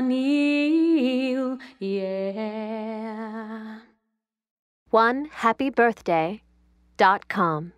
Yaniel, yeah. 1HappyBirthday.com